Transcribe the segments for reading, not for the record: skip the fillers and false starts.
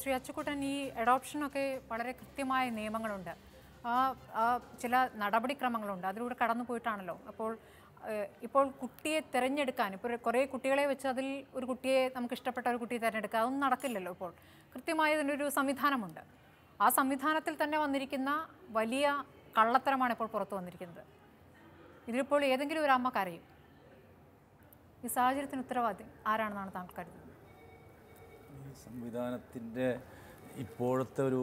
ശ്രീ അച്ചുക്കുട്ടൻ ഈ അഡോപ്ഷനൊക്കെ വളരെ കൃത്യമായ നിയമങ്ങളുണ്ട്, ചില നടപടിക്രമങ്ങളുണ്ട്, അതിലൂടെ കടന്നു പോയിട്ടാണല്ലോ. അപ്പോൾ ഇപ്പോൾ കുട്ടിയെ തിരഞ്ഞെടുക്കാൻ ഇപ്പോൾ കുറേ കുട്ടികളെ വെച്ച് അതിൽ ഒരു കുട്ടിയെ നമുക്ക് ഇഷ്ടപ്പെട്ട ഒരു കുട്ടിയെ തിരഞ്ഞെടുക്കുക അതൊന്നും നടക്കില്ലല്ലോ. ഇപ്പോൾ കൃത്യമായ ഇതിനൊരു സംവിധാനമുണ്ട്. ആ സംവിധാനത്തിൽ തന്നെ വന്നിരിക്കുന്ന വലിയ കള്ളത്തരമാണ് ഇപ്പോൾ പുറത്തു വന്നിരിക്കുന്നത്. ഇതിലിപ്പോൾ ഏതെങ്കിലും ഒരു അമ്മ കരയും. ഈ സാഹചര്യത്തിന് ഉത്തരവാദി ആരാണെന്നാണ് താങ്കൾ കരുതുന്നത്? സംവിധാനത്തിൻ്റെ ഇപ്പോഴത്തെ ഒരു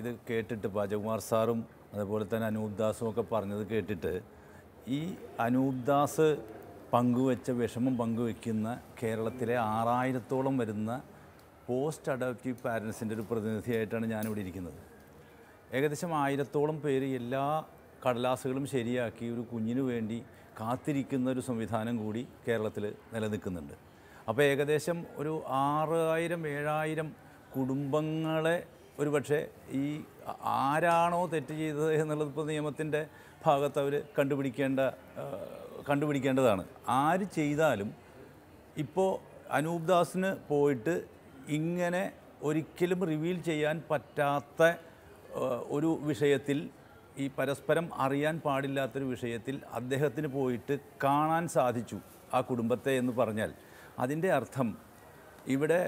ഇത് കേട്ടിട്ട് അജയ്കുമാർ സാറും അതുപോലെ തന്നെ അനൂപ് ദാസും ഒക്കെ പറഞ്ഞത് കേട്ടിട്ട് ഈ അനൂപ് ദാസ് പങ്കുവെച്ച വിഷമം പങ്കുവെക്കുന്ന കേരളത്തിലെ 6000-ഓളം വരുന്ന പോസ്റ്റ് അഡോപ്റ്റീവ് പാരൻസിൻ്റെ ഒരു പ്രതിനിധിയായിട്ടാണ് ഞാനിവിടെ ഇരിക്കുന്നത്. ഏകദേശം 1000-ഓളം പേര് എല്ലാ കടലാസുകളും ശരിയാക്കി ഒരു കുഞ്ഞിനു വേണ്ടി കാത്തിരിക്കുന്ന ഒരു സംവിധാനം കൂടി കേരളത്തിൽ നിലനിൽക്കുന്നുണ്ട്. അപ്പോൾ ഏകദേശം ഒരു 6000-7000 കുടുംബങ്ങളെ ഒരു പക്ഷേ ഈ ആരാണോ തെറ്റ് ചെയ്തത് എന്നുള്ളത് ഇപ്പോൾ നിയമത്തിൻ്റെ ഭാഗത്ത് അവർ കണ്ടുപിടിക്കേണ്ടതാണ്. ആര് ചെയ്താലും ഇപ്പോൾ അനൂപ് ദാസിന് പോയിട്ട് ഇങ്ങനെ ഒരിക്കലും റിവീൽ ചെയ്യാൻ പറ്റാത്ത ഒരു വിഷയത്തിൽ, ഈ പരസ്പരം അറിയാൻ പാടില്ലാത്തൊരു വിഷയത്തിൽ അദ്ദേഹത്തിന് പോയിട്ട് കാണാൻ സാധിച്ചു ആ കുടുംബത്തെ എന്ന് പറഞ്ഞാൽ അതിൻ്റെ അർത്ഥം ഇവിടെ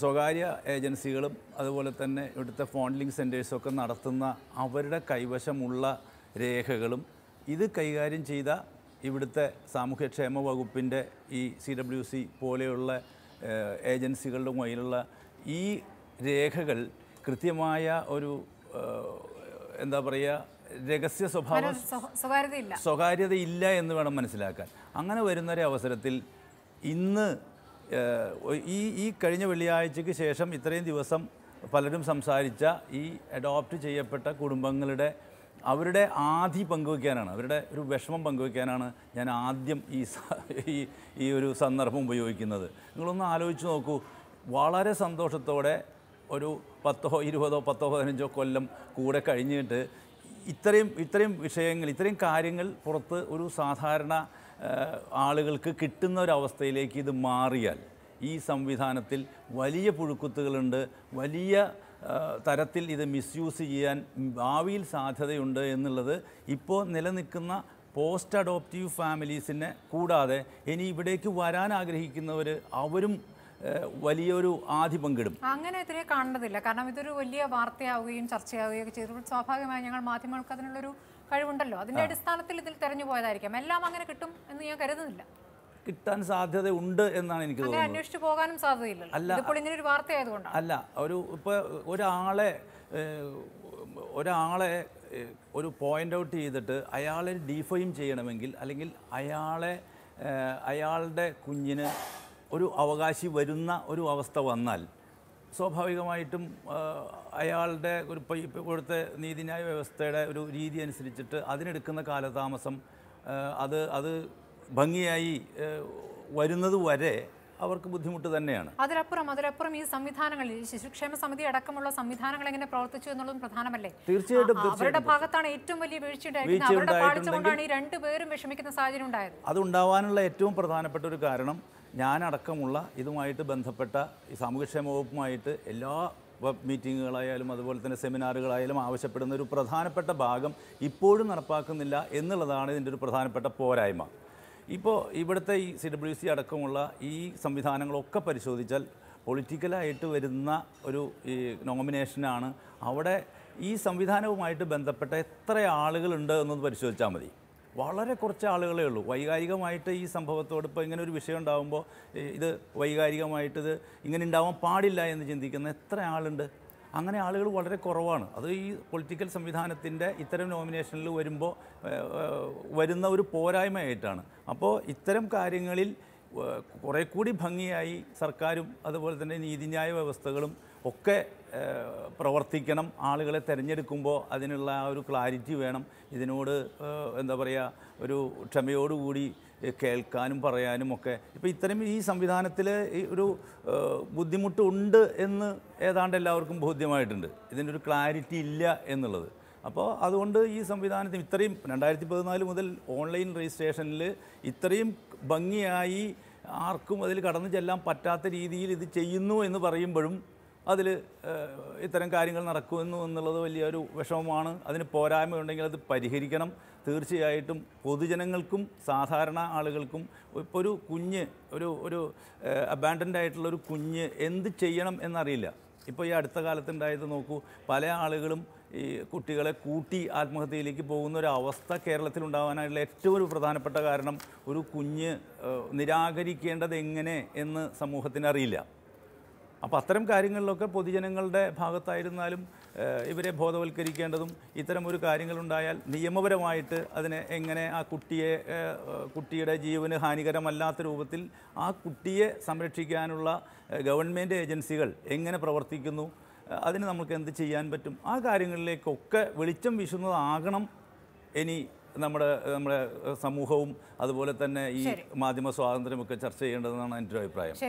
സ്വകാര്യ ഏജൻസികളും അതുപോലെ തന്നെ ഇവിടുത്തെ ഫോൺലിംഗ് സെൻറ്റേഴ്സൊക്കെ നടത്തുന്ന അവരുടെ കൈവശമുള്ള രേഖകളും ഇത് കൈകാര്യം ചെയ്ത ഇവിടുത്തെ സാമൂഹ്യക്ഷേമ വകുപ്പിൻ്റെ ഈ CWC പോലെയുള്ള ഏജൻസികളുടെ മുകളിലുള്ള ഈ രേഖകൾ കൃത്യമായ ഒരു എന്താ പറയുക രഹസ്യ സ്വഭാവം, സ്വകാര്യതയില്ല എന്ന് വേണം മനസ്സിലാക്കാൻ. അങ്ങനെ വരുന്നൊരവസരത്തിൽ ഇന്ന് ഈ കഴിഞ്ഞ വെള്ളിയാഴ്ചയ്ക്ക് ശേഷം ഇത്രയും ദിവസം പലരും സംസാരിച്ച ഈ അഡോപ്റ്റ് ചെയ്യപ്പെട്ട കുടുംബങ്ങളുടെ അവരുടെ ആധി പങ്കുവയ്ക്കാനാണ്, അവരുടെ ഒരു വിഷമം പങ്കുവയ്ക്കാനാണ് ഞാൻ ആദ്യം ഈ ഒരു സന്ദർഭം ഉപയോഗിക്കുന്നത്. നിങ്ങളൊന്ന് ആലോചിച്ച് നോക്കൂ. വളരെ സന്തോഷത്തോടെ ഒരു 10-20-15 കൊല്ലം കൂടെ കഴിഞ്ഞിട്ട് ഇത്രയും വിഷയങ്ങൾ, ഇത്രയും കാര്യങ്ങൾ പുറത്ത് ഒരു സാധാരണ ആളുകൾക്ക് കിട്ടുന്ന ഒരവസ്ഥയിലേക്ക് ഇത് മാറിയാൽ ഈ സംവിധാനത്തിൽ വലിയ പുഴുക്കുത്തുകളുണ്ട്, വലിയ തരത്തിൽ ഇത് മിസ്യൂസ് ചെയ്യാൻ ഭാവിയിൽ സാധ്യതയുണ്ട് എന്നുള്ളത് ഇപ്പോൾ നിലനിൽക്കുന്ന പോസ്റ്റ് അഡോപ്റ്റീവ് ഫാമിലീസിനെ കൂടാതെ ഇനി ഇവിടേക്ക് വരാൻ ആഗ്രഹിക്കുന്നവർ അവരും വലിയൊരു ആധി പങ്കിടും. അങ്ങനെ ഇതിനെ കാണേണ്ടതില്ല, കാരണം ഇതൊരു വലിയ വാർത്തയാവുകയും ചർച്ചയാവുകയും ഒക്കെ ചെയ്തപ്പോൾ സ്വാഭാവികമായി ഞങ്ങൾ മാധ്യമങ്ങൾക്ക് അതിനുള്ളൊരു കഴിവുണ്ടല്ലോ, അതിൻ്റെ അടിസ്ഥാനത്തിൽ ഇതിൽ തെരഞ്ഞു പോയതായിരിക്കാം. എല്ലാം അങ്ങനെ കിട്ടും എന്ന് ഞാൻ കരുതുന്നില്ല, കിട്ടാൻ സാധ്യത ഉണ്ട് എന്നാണ് എനിക്ക് തോന്നുന്നത്. അന്വേഷിച്ചു പോകാനും സാധ്യതയില്ല. അല്ല, ഇപ്പോൾ ഒരാളെ ഒരു പോയിൻ്റ് ഔട്ട് ചെയ്തിട്ട് അയാളെ ഡിഫെയിം ചെയ്യണമെങ്കിൽ അല്ലെങ്കിൽ അയാളുടെ കുഞ്ഞിന് ഒരു അവകാശി വരുന്ന ഒരു അവസ്ഥ വന്നാൽ സ്വാഭാവികമായിട്ടും അയാളുടെ ഒരു ഇപ്പോഴത്തെ നീതിന്യായ വ്യവസ്ഥയുടെ ഒരു രീതി അനുസരിച്ചിട്ട് അതിനെടുക്കുന്ന കാലതാമസം അത് ഭംഗിയായി വരുന്നത് വരെ അവർക്ക് ബുദ്ധിമുട്ട് തന്നെയാണ്. അതിലപ്പുറം ഈ സംവിധാനങ്ങളിൽ ശിശുക്ഷേമ സമിതി അടക്കമുള്ള സംവിധാനങ്ങൾ എങ്ങനെ പ്രവർത്തിച്ചു എന്നുള്ളതും പ്രധാനമല്ലേ? തീർച്ചയായിട്ടും അവരുടെ ഭാഗത്താണ് ഏറ്റവും വലിയ വീഴ്ചയുണ്ടായത്. ഈ രണ്ടുപേരും വിഷമിക്കുന്ന സാഹചര്യം ഉണ്ടായത് അതുണ്ടാവാനുള്ള ഏറ്റവും പ്രധാനപ്പെട്ട ഒരു കാരണം ഞാനടക്കമുള്ള ഇതുമായിട്ട് ബന്ധപ്പെട്ട ഈ സാമൂഹ്യക്ഷേമ വകുപ്പുമായിട്ട് എല്ലാ വെബ് മീറ്റിങ്ങുകളായാലും അതുപോലെ തന്നെ സെമിനാറുകളായാലും ആവശ്യപ്പെടുന്ന ഒരു പ്രധാനപ്പെട്ട ഭാഗം ഇപ്പോഴും നടപ്പാക്കുന്നില്ല എന്നുള്ളതാണ് ഇതിൻ്റെ ഒരു പ്രധാനപ്പെട്ട പോരായ്മ. ഇപ്പോൾ ഇവിടുത്തെ ഈ CWC അടക്കമുള്ള ഈ സംവിധാനങ്ങളൊക്കെ പരിശോധിച്ചാൽ പൊളിറ്റിക്കലായിട്ട് വരുന്ന ഒരു ഈ നോമിനേഷനാണ്. അവിടെ ഈ സംവിധാനവുമായിട്ട് ബന്ധപ്പെട്ട എത്ര ആളുകളുണ്ട് എന്നത് പരിശോധിച്ചാൽ മതി. വളരെ കുറച്ച് ആളുകളേ ഉള്ളൂ വൈകാരികമായിട്ട് ഈ സംഭവത്തോട്. ഇപ്പോൾ ഇങ്ങനെ ഒരു വിഷയം ഉണ്ടാകുമ്പോൾ ഇത് വൈകാരികമായിട്ട് ഇത് ഇങ്ങനെ ഉണ്ടാവാൻ പാടില്ല എന്ന് ചിന്തിക്കുന്ന എത്ര ആളുണ്ട്? അങ്ങനെ ആളുകൾ വളരെ കുറവാണ്. അത് ഈ പൊളിറ്റിക്കൽ സംവിധാനത്തിൻ്റെ ഇത്തരം നോമിനേഷനിൽ വരുമ്പോൾ വരുന്ന ഒരു പോരായ്മയായിട്ടാണ്. അപ്പോൾ ഇത്തരം കാര്യങ്ങളിൽ കുറേ കൂടി ഭംഗിയായി സർക്കാരും അതുപോലെ തന്നെ നീതിന്യായ വ്യവസ്ഥകളും ഒക്കെ പ്രവർത്തിക്കണം. ആളുകളെ തിരഞ്ഞെടുക്കുമ്പോൾ അതിനുള്ള ആ ഒരു ക്ലാരിറ്റി വേണം. ഇതിനോട് എന്താ പറയുക, ഒരു ക്ഷമയോടുകൂടി കേൾക്കാനും പറയാനും ഒക്കെ. ഇപ്പോൾ ഇത്തരം ഈ സംവിധാനത്തിൽ ഒരു ബുദ്ധിമുട്ടുണ്ട് എന്ന് ഏതാണ്ട് എല്ലാവർക്കും ബോധ്യമായിട്ടുണ്ട്, ഇതിൻ്റെ ഒരു ക്ലാരിറ്റി ഇല്ല എന്നുള്ളത്. അപ്പോൾ അതുകൊണ്ട് ഈ സംവിധാനത്തിന് ഇത്രയും 2014 മുതൽ ഓൺലൈൻ രജിസ്ട്രേഷനിൽ ഇത്രയും ഭംഗിയായി ആർക്കും അതിൽ കടന്നു ചെല്ലാൻ പറ്റാത്ത രീതിയിൽ ഇത് ചെയ്യുന്നു എന്ന് പറയുമ്പോഴും അതിൽ ഇത്തരം കാര്യങ്ങൾ നടക്കുന്നു എന്നുള്ളത് വലിയൊരു വിഷമമാണ്. അതിന് പോരായ്മയുണ്ടെങ്കിൽ അത് പരിഹരിക്കണം. തീർച്ചയായിട്ടും പൊതുജനങ്ങൾക്കും സാധാരണ ആളുകൾക്കും ഇപ്പോൾ ഒരു കുഞ്ഞ് ഒരു ഒരു അബാൻഡൻഡ് ആയിട്ടുള്ളൊരു കുഞ്ഞ് എന്ത് ചെയ്യണം എന്നറിയില്ല. ഇപ്പോൾ ഈ അടുത്ത കാലത്തുണ്ടായത് നോക്കൂ, പല ആളുകളും ഈ കുട്ടികളെ കൂട്ടി ആത്മഹത്യയിലേക്ക് പോകുന്ന ഒരവസ്ഥ കേരളത്തിലുണ്ടാകാനായിട്ടുള്ള ഏറ്റവും ഒരു പ്രധാനപ്പെട്ട കാരണം ഒരു കുഞ്ഞ് നിരാകരിക്കേണ്ടത് എങ്ങനെ എന്ന് സമൂഹത്തിനറിയില്ല. അപ്പോൾ അത്തരം കാര്യങ്ങളിലൊക്കെ പൊതുജനങ്ങളുടെ ഭാഗത്തായിരുന്നാലും ഇവരെ ബോധവൽക്കരിക്കേണ്ടതും ഇത്തരം ഒരു കാര്യങ്ങളുണ്ടായാൽ നിയമപരമായിട്ട് അതിനെ എങ്ങനെ ആ കുട്ടിയുടെ ജീവന് ഹാനികരമല്ലാത്ത രൂപത്തിൽ ആ കുട്ടിയെ സംരക്ഷിക്കാനുള്ള ഗവൺമെൻറ് ഏജൻസികൾ എങ്ങനെ പ്രവർത്തിക്കുന്നു, അതിന് നമുക്ക് എന്ത് ചെയ്യാൻ പറ്റും, ആ കാര്യങ്ങളിലേക്കൊക്കെ വെളിച്ചം വീശുന്നതാകണം ഇനി നമ്മുടെ സമൂഹവും അതുപോലെ തന്നെ ഈ മാധ്യമ സ്വാതന്ത്ര്യമൊക്കെ ചർച്ച ചെയ്യേണ്ടതെന്നാണ് എൻ്റെ ഒരു അഭിപ്രായം.